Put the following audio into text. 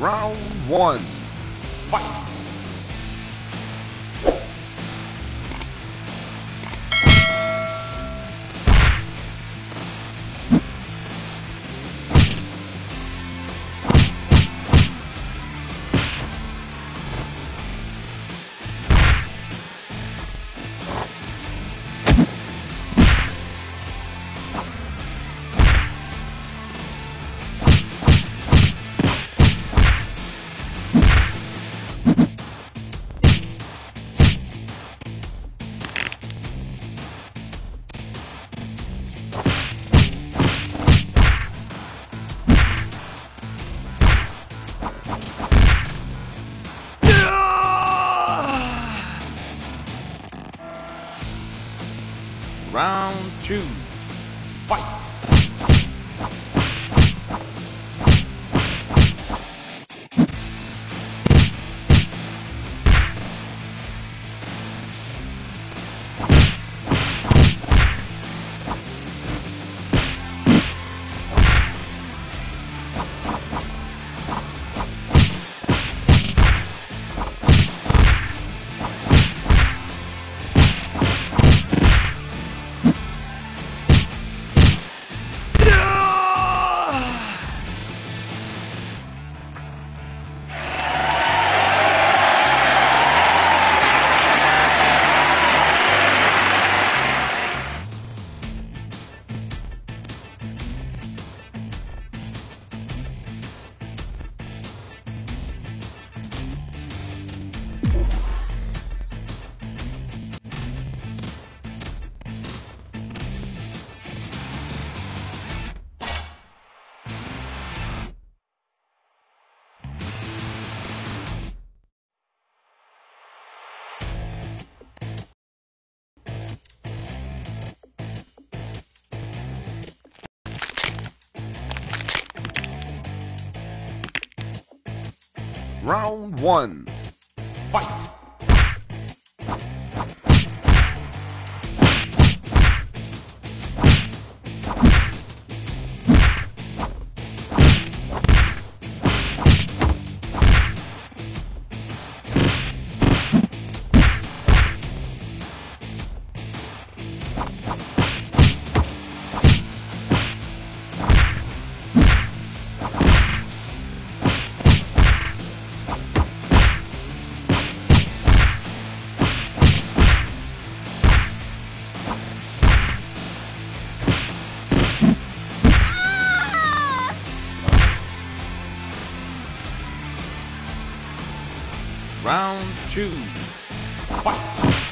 Round one, fight! Round two, fight! Round one, fight! Round two, fight!